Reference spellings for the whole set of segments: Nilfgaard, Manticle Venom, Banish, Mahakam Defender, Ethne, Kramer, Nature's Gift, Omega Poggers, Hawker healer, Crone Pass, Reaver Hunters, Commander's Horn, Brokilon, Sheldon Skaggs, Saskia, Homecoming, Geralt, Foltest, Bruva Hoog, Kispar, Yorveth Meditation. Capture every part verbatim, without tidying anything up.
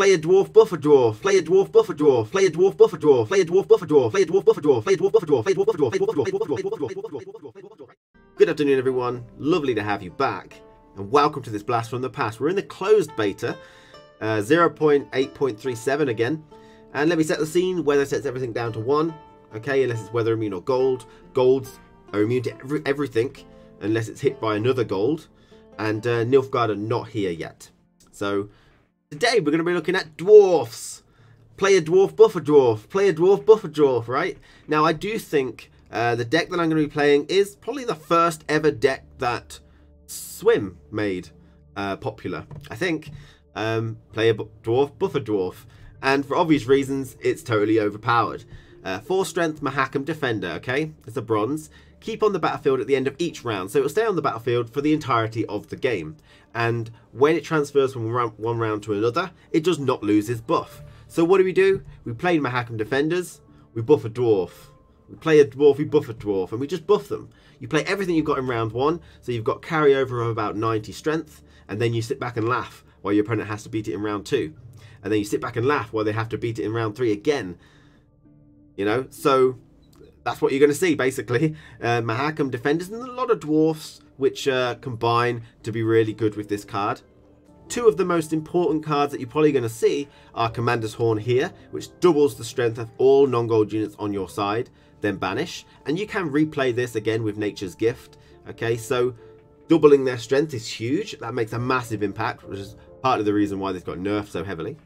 Play a dwarf, buff a dwarf. Play a dwarf, buff a dwarf. Play a dwarf, buff a dwarf. Play a dwarf, buff a dwarf. Play a dwarf, buff a dwarf. Play a dwarf, buff a dwarf. Play a dwarf, buff a dwarf. Play a dwarf, buff a dwarf. Play a dwarf, buff a dwarf. Good afternoon, everyone. Lovely to have you back, and welcome to this Blast from the Past. We're in the closed beta, uh, zero point eight point three seven again. And let me set the scene. Weather sets everything down to one. Okay, unless it's weather immune or gold. Golds are immune to every, everything, unless it's hit by another gold. And uh, Nilfgaard are not here yet. So today we're going to be looking at dwarfs. Play a dwarf, buff a dwarf. Play a dwarf, buff a dwarf, right? Now, I do think uh, the deck that I'm going to be playing is probably the first ever deck that Swim made uh, popular, I think. Um, play a dwarf, buff a dwarf. And for obvious reasons, it's totally overpowered. Uh, four strength Mahakam Defender, okay? It's a bronze. Keep on the battlefield at the end of each round. So it will stay on the battlefield for the entirety of the game. And when it transfers from one round to another, it does not lose its buff. So what do we do? We play Mahakam Defenders, we buff a dwarf. We play a dwarf, we buff a dwarf, and we just buff them. You play everything you've got in round one, so you've got carryover of about ninety strength, and then you sit back and laugh while your opponent has to beat it in round two. And then you sit back and laugh while they have to beat it in round three again. You know, so that's what you're going to see, basically. Uh, Mahakam Defenders and a lot of dwarfs, which uh, combine to be really good with this card. Two of the most important cards that you're probably going to see are Commander's Horn here, which doubles the strength of all non-gold units on your side, then Banish. And you can replay this again with Nature's Gift. Okay, so doubling their strength is huge. That makes a massive impact, which is part of the reason why this got nerfed so heavily.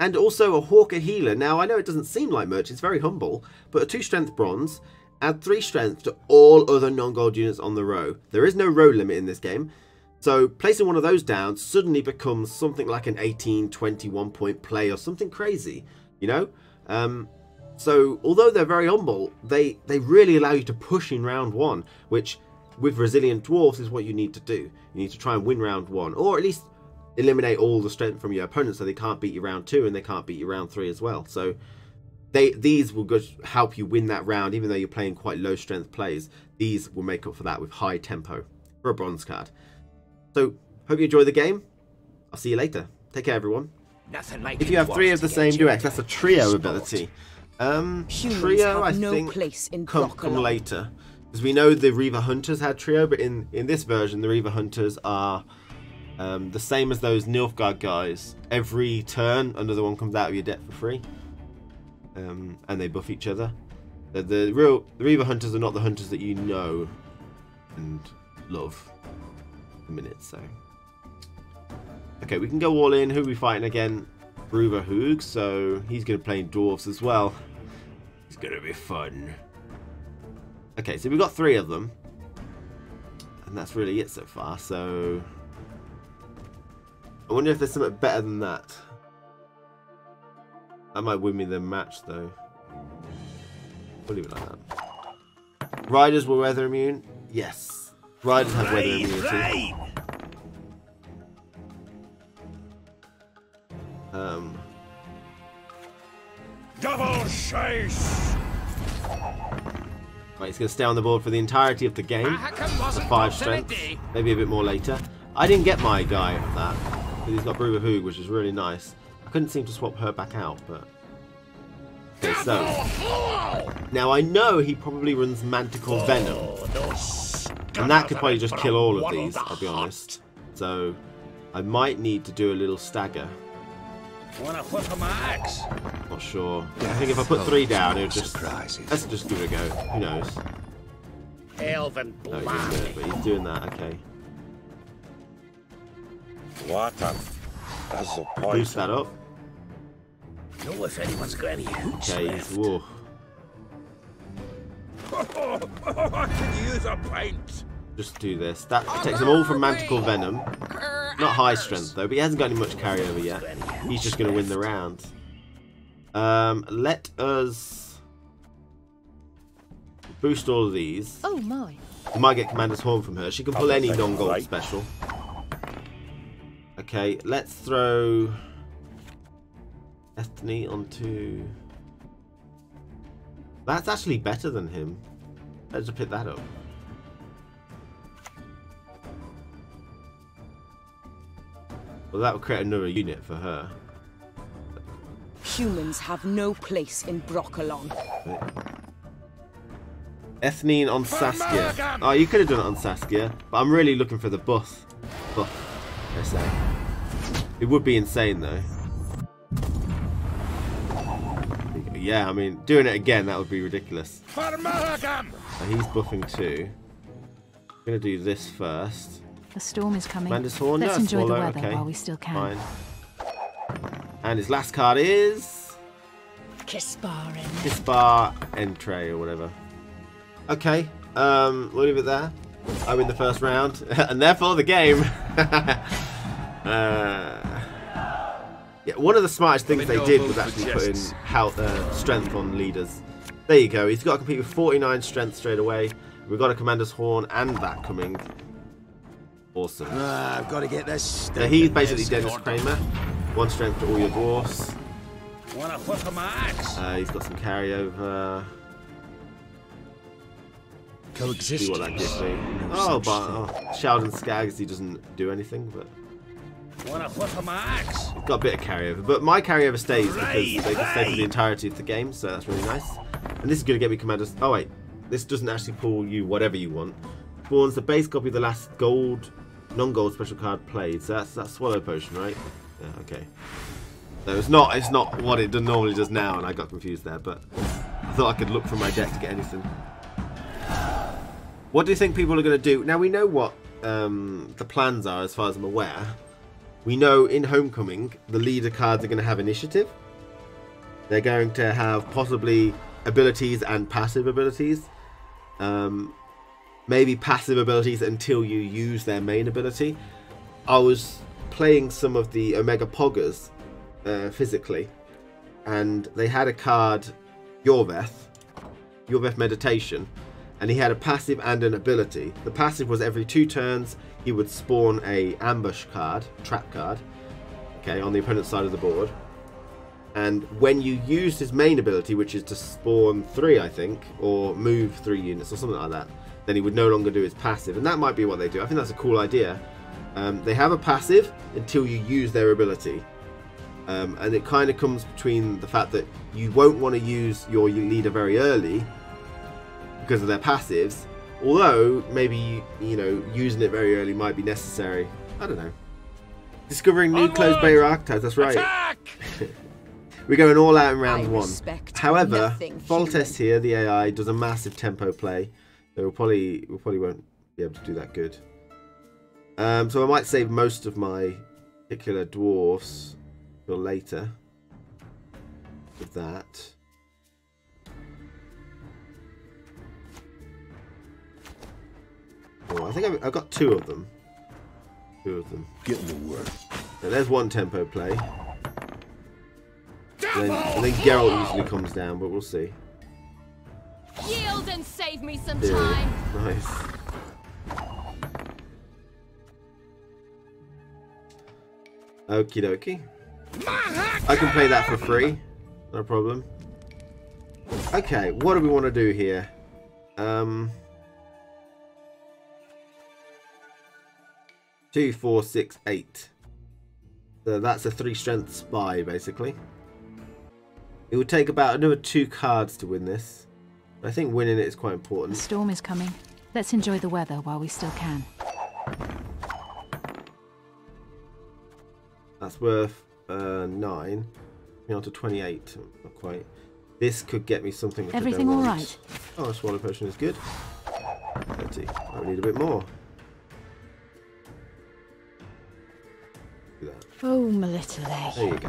And also a Hawker healer. Now, I know it doesn't seem like much, it's very humble, but a two strength bronze, add three strength to all other non-gold units on the row. There is no row limit in this game, so placing one of those down suddenly becomes something like an eighteen, twenty-one point play or something crazy, you know? Um, so although they're very humble, they, they really allow you to push in round one, which with resilient dwarves is what you need to do. You need to try and win round one, or at least eliminate all the strength from your opponent so they can't beat you round two and they can't beat you round three as well. So they these will help you win that round. Even though you're playing quite low strength plays, these will make up for that with high tempo for a bronze card. So hope you enjoy the game. I'll see you later. Take care, everyone. Nothing like if you have three of the same duets, that's a trio sport. Ability. Um, Humans trio, I no think, place in come, come later. Because we know the Reaver Hunters had trio, but in, in this version, the Reaver Hunters are Um, the same as those Nilfgaard guys. Every turn, another one comes out of your deck for free, um, and they buff each other. The, the real the Reaver Hunters are not the hunters that you know and love at the minute. So, okay, we can go all in. Who are we fighting again? Bruva Hoog. So he's going to play dwarves as well. It's going to be fun. Okay, so we've got three of them, and that's really it so far. So I wonder if there's something better than that. That might win me the match, though. We'll leave it like that. Riders were weather immune. Yes. Riders have weather immunity. Um. Double chase! Right, he's going to stay on the board for the entirety of the game. The five strength. Maybe a bit more later. I didn't get my guy on that. He's got Bruva Hoog, which is really nice. I couldn't seem to swap her back out, but okay, so now I know he probably runs Manticle Venom, and that could probably just kill all of these, I'll be honest. So I might need to do a little stagger. Wanna flip my axe? Not sure. I think if I put three down, it would just let's just give it a go. Who knows? Elven no, he didn't do it, but he's doing that. Okay. Water. That's a point. Boost that up. Know if anyone's got any hoots okay, left. Whoa. I can use a pint. Just do this. That protects them all from Manticle Venom. Not high strength though, but he hasn't got any much carryover yet. He's just going to win the round. Um, let us boost all of these. Oh my! We might get Commander's Horn from her. She can pull any non-gold special. Okay, let's throw Ethne onto. That's actually better than him. Let's just pick that up. Well, that would create another unit for her. Humans have no place in Brokilon. Ethne on Saskia. Oh, you could have done it on Saskia, but I'm really looking for the buff. Buff, I say. It would be insane, though. Yeah, I mean, doing it again, that would be ridiculous. So he's buffing too. I'm going to do this first. The storm is coming. Commander's Horn. Let's no, enjoy swallow. the weather okay. while we still can. Fine. And his last card is... Kispar. Kispar Entree or whatever. Okay, um, we'll leave it there. I win the first round, and therefore the game. uh, yeah, one of the smartest things they did was actually put in health, uh, strength on leaders. There you go. He's got to compete with forty-nine strength straight away. We've got a Commander's Horn and that coming. Awesome. Uh, I've got to get this. So he's basically Dennis Kramer. One strength to all your dwarfs. Uh, he's got some carryover. See what that gives me. Oh, but oh, Sheldon Skaggs, he doesn't do anything, but got a bit of carryover. But my carryover stays because they can stay for the entirety of the game, so that's really nice. And this is going to get me Commander's... Oh, wait. This doesn't actually pull you whatever you want. Spawns the base copy of the last gold, non-gold special card played. So that's that Swallow Potion, right? Yeah, okay. No, it's not, it's not what it normally does now, and I got confused there, but I thought I could look from my deck to get anything. What do you think people are going to do? Now, we know what um, the plans are, as far as I'm aware. We know in Homecoming, the leader cards are going to have initiative. They're going to have possibly abilities and passive abilities. Um, maybe passive abilities until you use their main ability. I was playing some of the Omega Poggers uh, physically, and they had a card, Yorveth, Yorveth Meditation. And he had a passive and an ability. The passive was every two turns, he would spawn a ambush card, trap card, okay, on the opponent's side of the board. And when you used his main ability, which is to spawn three, I think, or move three units or something like that, then he would no longer do his passive. And that might be what they do. I think that's a cool idea. Um, they have a passive until you use their ability. Um, and it kind of comes between the fact that you won't want to use your leader very early, because of their passives, although maybe, you know, using it very early might be necessary. I don't know. Discovering new closed bay archetypes, that's right. We're going all out in round one. However, Foltest here, the A I, does a massive tempo play, so we'll probably, we probably won't be able to do that good. Um, so I might save most of my particular dwarfs till later with that. I think I've, I've got two of them. Two of them. Get in the work. So there's one tempo play. And then, and then Geralt usually comes down, but we'll see. Yield and save me some yeah. time. Nice. Okie dokie. I can play that for free. No problem. Okay, what do we want to do here? Um. Two, four, six, eight. So that's a three strength spy, basically. It would take about another two cards to win this. I think winning it is quite important. The storm is coming. Let's enjoy the weather while we still can. That's worth uh, nine. We're on to twenty-eight. Not quite. This could get me something. Which Everything I don't all want. right. Oh, a Swallow Potion is good. thirty. I need a bit more. Oh, my little egg. There you go.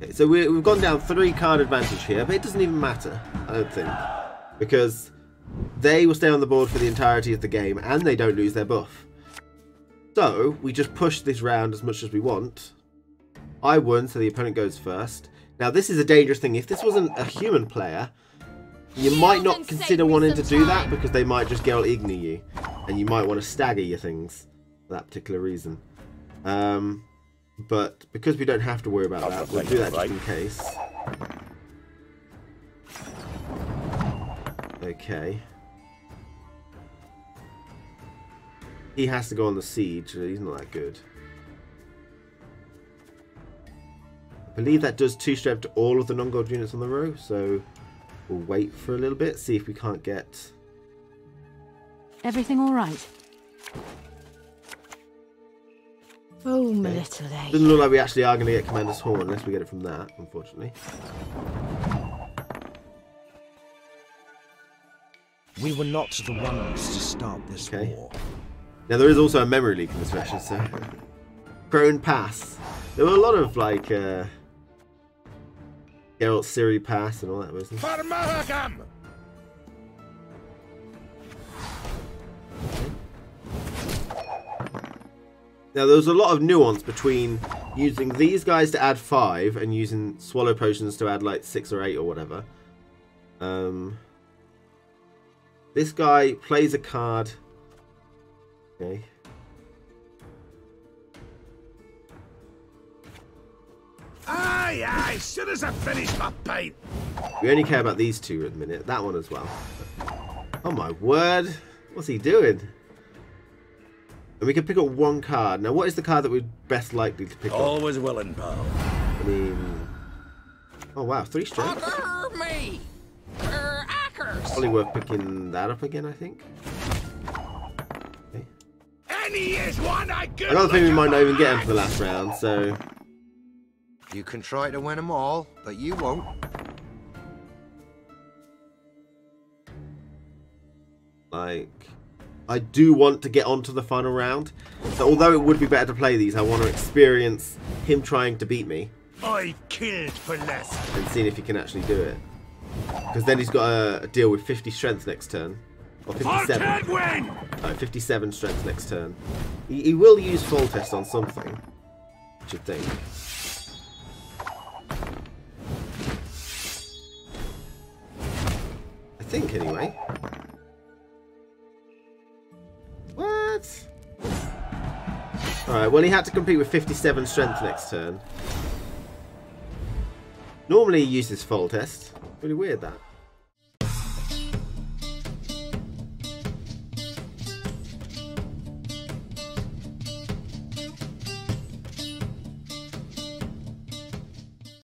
Okay, so we, we've gone down three card advantage here, but it doesn't even matter, I don't think, because they will stay on the board for the entirety of the game and they don't lose their buff. So we just push this round as much as we want. I won, so the opponent goes first. Now this is a dangerous thing. If this wasn't a human player, you might not consider wanting to do that because they might just Geralt Ethne you, and you might want to stagger your things for that particular reason. Um, but because we don't have to worry about that, we'll do that just in case. Okay. He has to go on the siege. He's not that good. believe that does two strength to all of the non-gold units on the row, so we'll wait for a little bit, see if we can't get... Everything all right? Oh, my little lady. Doesn't look like we actually are going to get Commander's Horn unless we get it from that, unfortunately. We were not the ones to start this okay. war. Now, there is also a memory leak in this version, so... Crone Pass. There were a lot of, like, uh... Geralt Siri Pass and all that, wasn't there? For Mahakam! Now, there was a lot of nuance between using these guys to add five and using swallow potions to add, like, six or eight or whatever. Um... This guy plays a card... Okay. Aye, aye, soon as I finish my paint. We only care about these two at the minute. That one as well. Oh my word. What's he doing? And we can pick up one card. Now, what is the card that we're best likely to pick Always up? Always willing, pal. I mean... Oh wow, three strikes. Bother me! Er, Ackers! Probably worth picking that up again, I think. Is one I Another thing we might not even get him for the last round, so... You can try to win them all, but you won't. Like... I do want to get on to the final round. So although it would be better to play these, I want to experience him trying to beat me. I killed for less. And seeing if he can actually do it. Because then he's got to deal with fifty strength next turn. Or fifty-seven. I can't win! Oh, fifty-seven strength next turn. He, he will use Foltest on something. What do you think? I think, anyway. What? Alright, well, he had to compete with fifty-seven strength next turn. Normally he uses Foltest. Really weird, that.